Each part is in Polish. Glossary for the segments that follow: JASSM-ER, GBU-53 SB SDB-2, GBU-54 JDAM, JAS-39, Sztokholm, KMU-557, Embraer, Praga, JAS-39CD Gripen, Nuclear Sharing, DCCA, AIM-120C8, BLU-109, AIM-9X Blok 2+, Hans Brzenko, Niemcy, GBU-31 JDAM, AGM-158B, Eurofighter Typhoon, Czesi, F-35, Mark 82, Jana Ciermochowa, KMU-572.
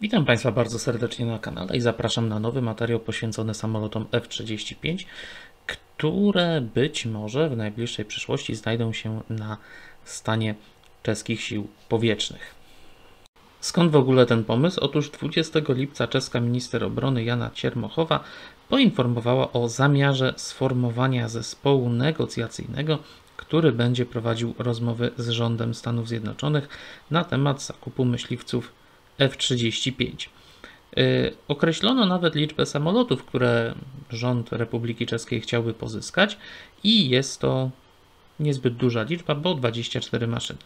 Witam Państwa bardzo serdecznie na kanale i zapraszam na nowy materiał poświęcony samolotom F-35, które być może w najbliższej przyszłości znajdą się na stanie czeskich sił powietrznych. Skąd w ogóle ten pomysł? Otóż 20 lipca czeska minister obrony Jana Ciermochowa poinformowała o zamiarze sformowania zespołu negocjacyjnego, który będzie prowadził rozmowy z rządem Stanów Zjednoczonych na temat zakupu myśliwców F-35. Określono nawet liczbę samolotów, które rząd Republiki Czeskiej chciałby pozyskać i jest to niezbyt duża liczba, bo 24 maszyny.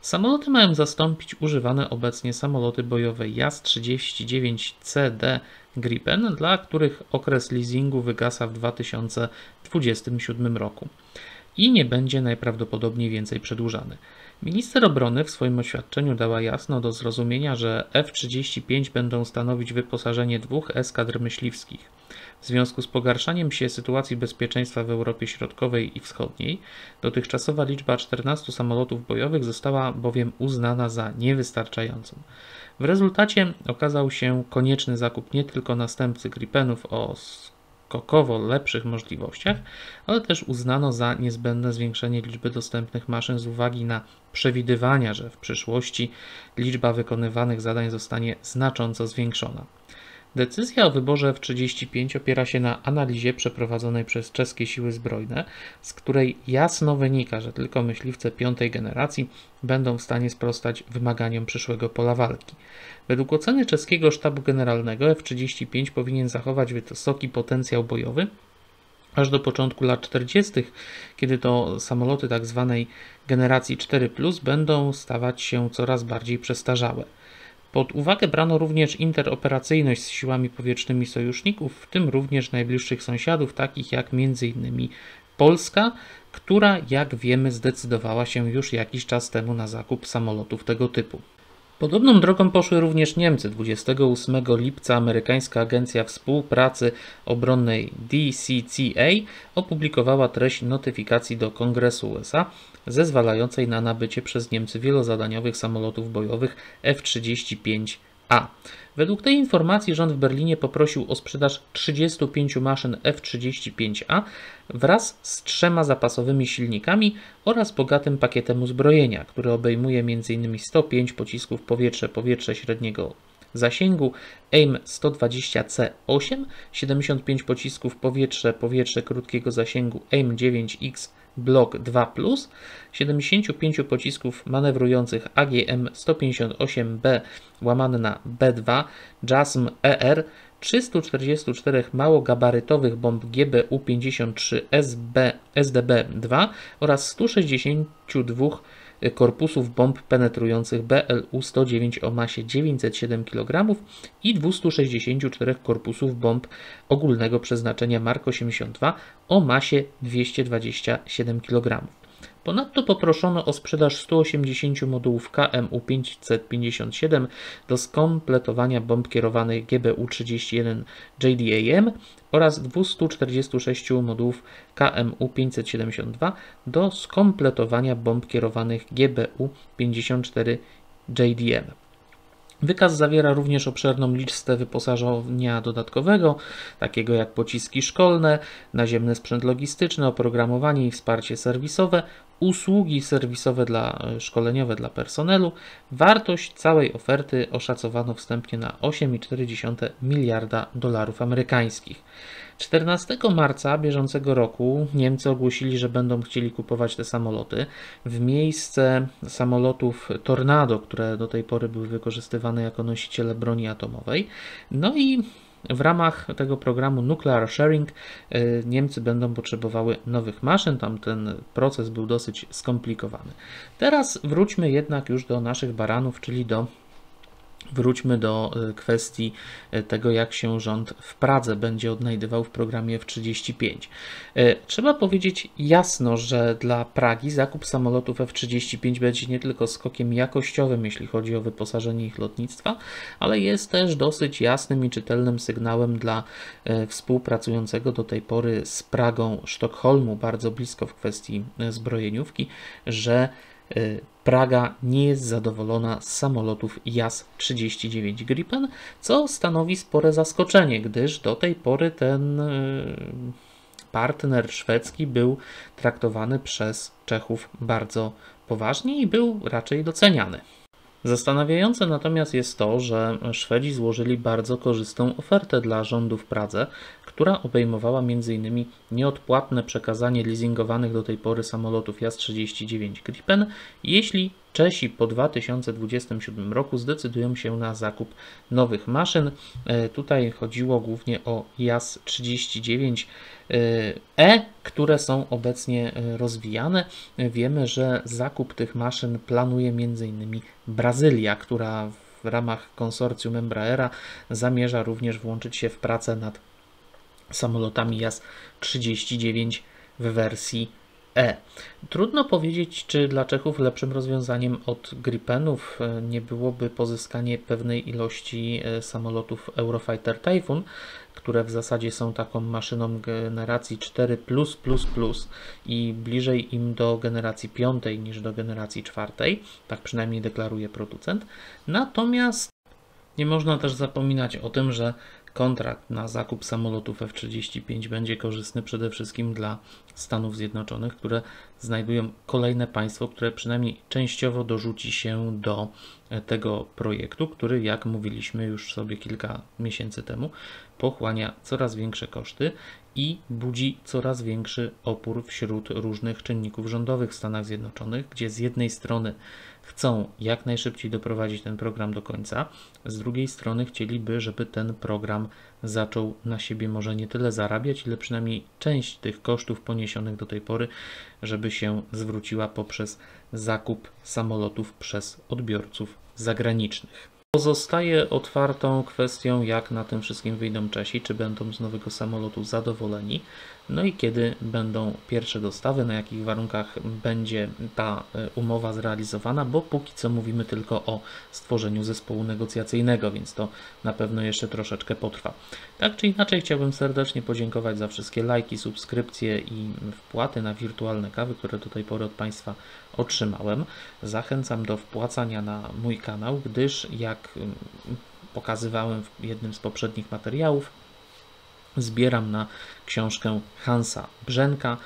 Samoloty mają zastąpić używane obecnie samoloty bojowe JAS-39CD Gripen, dla których okres leasingu wygasa w 2027 roku i nie będzie najprawdopodobniej więcej przedłużany. Minister obrony w swoim oświadczeniu dała jasno do zrozumienia, że F-35 będą stanowić wyposażenie dwóch eskadr myśliwskich. W związku z pogarszaniem się sytuacji bezpieczeństwa w Europie Środkowej i Wschodniej, dotychczasowa liczba 14 samolotów bojowych została bowiem uznana za niewystarczającą. W rezultacie okazał się konieczny zakup nie tylko następcy Gripenów o skokowo lepszych możliwościach, ale też uznano za niezbędne zwiększenie liczby dostępnych maszyn z uwagi na przewidywania, że w przyszłości liczba wykonywanych zadań zostanie znacząco zwiększona. Decyzja o wyborze F-35 opiera się na analizie przeprowadzonej przez czeskie siły zbrojne, z której jasno wynika, że tylko myśliwce piątej generacji będą w stanie sprostać wymaganiom przyszłego pola walki. Według oceny czeskiego sztabu generalnego F-35 powinien zachować wysoki potencjał bojowy aż do początku lat 40., kiedy to samoloty tzw. generacji 4+, będą stawać się coraz bardziej przestarzałe. Pod uwagę brano również interoperacyjność z siłami powietrznymi sojuszników, w tym również najbliższych sąsiadów, takich jak m.in. Polska, która, jak wiemy, zdecydowała się już jakiś czas temu na zakup samolotów tego typu. Podobną drogą poszły również Niemcy. 28 lipca amerykańska agencja współpracy obronnej DCCA opublikowała treść notyfikacji do Kongresu USA zezwalającej na nabycie przez Niemcy wielozadaniowych samolotów bojowych F-35A. Według tej informacji rząd w Berlinie poprosił o sprzedaż 35 maszyn F-35A wraz z 3 zapasowymi silnikami oraz bogatym pakietem uzbrojenia, które obejmuje m.in. 105 pocisków powietrze-powietrze średniego zasięgu, AIM-120C8, 75 pocisków powietrze-powietrze krótkiego zasięgu AIM-9X Blok 2+, 75 pocisków manewrujących AGM-158B /B2 JASSM-ER, 344 małogabarytowych bomb GBU-53 SB SDB-2 oraz 162 korpusów bomb penetrujących BLU-109 o masie 907 kg i 264 korpusów bomb ogólnego przeznaczenia Mark 82 o masie 227 kg. Ponadto poproszono o sprzedaż 180 modułów KMU-557 do skompletowania bomb kierowanych GBU-31 JDAM oraz 246 modułów KMU-572 do skompletowania bomb kierowanych GBU-54 JDAM. Wykaz zawiera również obszerną listę wyposażenia dodatkowego, takiego jak pociski szkolne, naziemny sprzęt logistyczny, oprogramowanie i wsparcie serwisowe, usługi serwisowe szkoleniowe dla personelu. Wartość całej oferty oszacowano wstępnie na 8,4 miliarda dolarów amerykańskich. 14 marca bieżącego roku Niemcy ogłosili, że będą chcieli kupować te samoloty. W miejsce samolotów Tornado, które do tej pory były wykorzystywane jako nosiciele broni atomowej. No i w ramach tego programu Nuclear Sharing Niemcy będą potrzebowały nowych maszyn. Tam ten proces był dosyć skomplikowany. Teraz wróćmy jednak już do naszych baranów, czyli wróćmy do kwestii tego, jak się rząd w Pradze będzie odnajdywał w programie F-35. Trzeba powiedzieć jasno, że dla Pragi zakup samolotów F-35 będzie nie tylko skokiem jakościowym, jeśli chodzi o wyposażenie ich lotnictwa, ale jest też dosyć jasnym i czytelnym sygnałem dla współpracującego do tej pory z Pragą Sztokholmu, bardzo blisko w kwestii zbrojeniówki, że Praga nie jest zadowolona z samolotów JAS-39 Gripen, co stanowi spore zaskoczenie, gdyż do tej pory ten partner szwedzki był traktowany przez Czechów bardzo poważnie i był raczej doceniany. Zastanawiające natomiast jest to, że Szwedzi złożyli bardzo korzystną ofertę dla rządu w Pradze, która obejmowała m.in. nieodpłatne przekazanie leasingowanych do tej pory samolotów JAS-39 Gripen, jeśli Czesi po 2027 roku zdecydują się na zakup nowych maszyn. Tutaj chodziło głównie o JAS-39E, które są obecnie rozwijane. Wiemy, że zakup tych maszyn planuje m.in. Brazylia, która w ramach konsorcjum Embraera zamierza również włączyć się w pracę nad samolotami JAS-39 w wersji E. Trudno powiedzieć, czy dla Czechów lepszym rozwiązaniem od Gripenów nie byłoby pozyskanie pewnej ilości samolotów Eurofighter Typhoon, które w zasadzie są taką maszyną generacji 4+++ i bliżej im do generacji 5 niż do generacji 4, tak przynajmniej deklaruje producent. Natomiast nie można też zapominać o tym, że kontrakt na zakup samolotów F-35 będzie korzystny przede wszystkim dla Stanów Zjednoczonych, które znajdują kolejne państwo, które przynajmniej częściowo dorzuci się do tego projektu, który, jak mówiliśmy już sobie kilka miesięcy temu, pochłania coraz większe koszty i budzi coraz większy opór wśród różnych czynników rządowych w Stanach Zjednoczonych, gdzie z jednej strony chcą jak najszybciej doprowadzić ten program do końca, z drugiej strony chcieliby, żeby ten program zaczął na siebie może nie tyle zarabiać, ile przynajmniej część tych kosztów poniesionych do tej pory, żeby się zwróciła poprzez zakup samolotów przez odbiorców zagranicznych. Pozostaje otwartą kwestią, jak na tym wszystkim wyjdą Czesi, czy będą z nowego samolotu zadowoleni, no i kiedy będą pierwsze dostawy, na jakich warunkach będzie ta umowa zrealizowana, bo póki co mówimy tylko o stworzeniu zespołu negocjacyjnego, więc to na pewno jeszcze troszeczkę potrwa. Tak czy inaczej chciałbym serdecznie podziękować za wszystkie lajki, subskrypcje i wpłaty na wirtualne kawy, które do tej pory od Państwa otrzymałem. Zachęcam do wpłacania na mój kanał, gdyż jak pokazywałem w jednym z poprzednich materiałów, zbieram na książkę Hansa Brzenka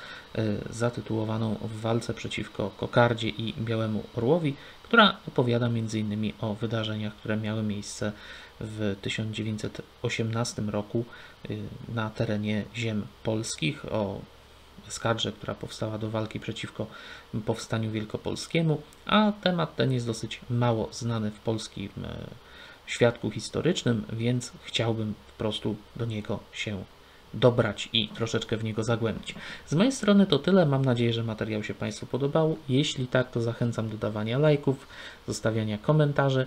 zatytułowaną W walce przeciwko kokardzie i białemu orłowi, która opowiada m.in. o wydarzeniach, które miały miejsce w 1918 roku na terenie ziem polskich, o eskadrze, która powstała do walki przeciwko powstaniu wielkopolskiemu, a temat ten jest dosyć mało znany w polskim świadku historycznym, więc chciałbym po prostu do niego się dobrać i troszeczkę w niego zagłębić. Z mojej strony to tyle. Mam nadzieję, że materiał się Państwu podobał. Jeśli tak, to zachęcam do dawania lajków, zostawiania komentarzy,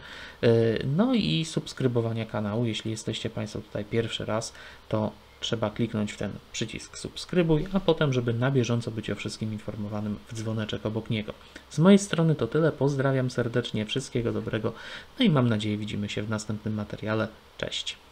no i subskrybowania kanału. Jeśli jesteście Państwo tutaj pierwszy raz, to trzeba kliknąć w ten przycisk subskrybuj, a potem, żeby na bieżąco być o wszystkim informowanym, w dzwoneczek obok niego. Z mojej strony to tyle, pozdrawiam serdecznie, wszystkiego dobrego, no i mam nadzieję widzimy się w następnym materiale. Cześć!